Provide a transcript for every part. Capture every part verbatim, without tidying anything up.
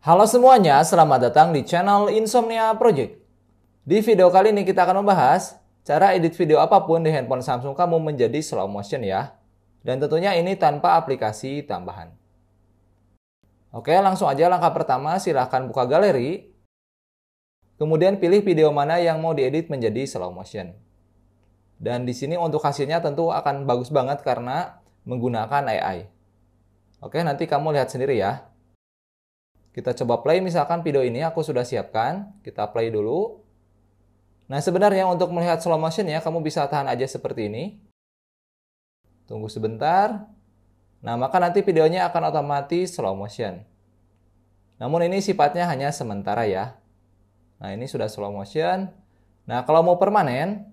Halo semuanya, selamat datang di channel Insomnia Project. Di video kali ini kita akan membahas cara edit video apapun di handphone Samsung kamu menjadi slow motion ya. Dan tentunya ini tanpa aplikasi tambahan. Oke, langsung aja langkah pertama silahkan buka galeri. Kemudian pilih video mana yang mau diedit menjadi slow motion. Dan di sini untuk hasilnya tentu akan bagus banget karena menggunakan A I. Oke, nanti kamu lihat sendiri ya. Kita coba play, misalkan video ini aku sudah siapkan. Kita play dulu. Nah, sebenarnya untuk melihat slow motion ya, kamu bisa tahan aja seperti ini. Tunggu sebentar. Nah, maka nanti videonya akan otomatis slow motion. Namun ini sifatnya hanya sementara ya. Nah, ini sudah slow motion. Nah, kalau mau permanen,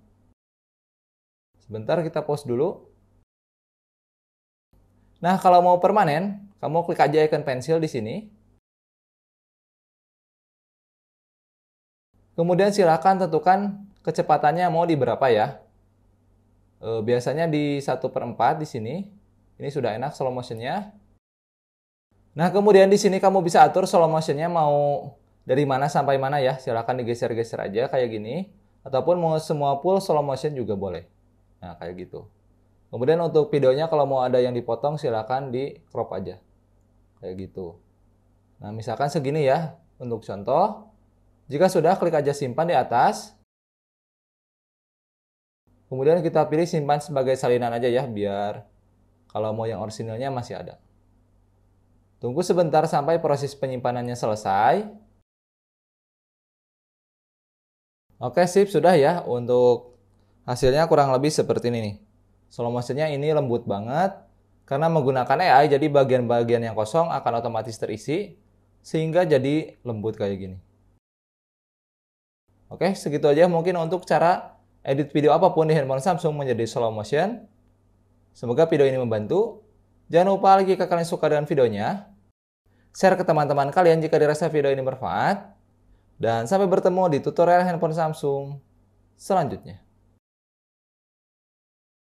sebentar kita pause dulu. Nah, kalau mau permanen, kamu klik aja icon pensil di sini. Kemudian silahkan tentukan kecepatannya mau di berapa ya. E, biasanya di satu per empat di sini. Ini sudah enak slow motionnya. Nah, kemudian di sini kamu bisa atur slow motionnya mau dari mana sampai mana ya. Silahkan digeser-geser aja kayak gini. Ataupun mau semua full slow motion juga boleh. Nah, kayak gitu. Kemudian untuk videonya kalau mau ada yang dipotong silahkan di crop aja. Kayak gitu. Nah, misalkan segini ya untuk contoh. Jika sudah, klik aja simpan di atas. Kemudian kita pilih simpan sebagai salinan aja ya, biar kalau mau yang orisinilnya masih ada. Tunggu sebentar sampai proses penyimpanannya selesai. Oke, sip, sudah ya. Untuk hasilnya kurang lebih seperti ini nih. Slow motionnya ini lembut banget. Karena menggunakan A I, jadi bagian-bagian yang kosong akan otomatis terisi. Sehingga jadi lembut kayak gini. Oke, segitu aja mungkin untuk cara edit video apapun di handphone Samsung menjadi slow motion. Semoga video ini membantu. Jangan lupa like jika kalian suka dengan videonya. Share ke teman-teman kalian jika dirasa video ini bermanfaat. Dan sampai bertemu di tutorial handphone Samsung selanjutnya.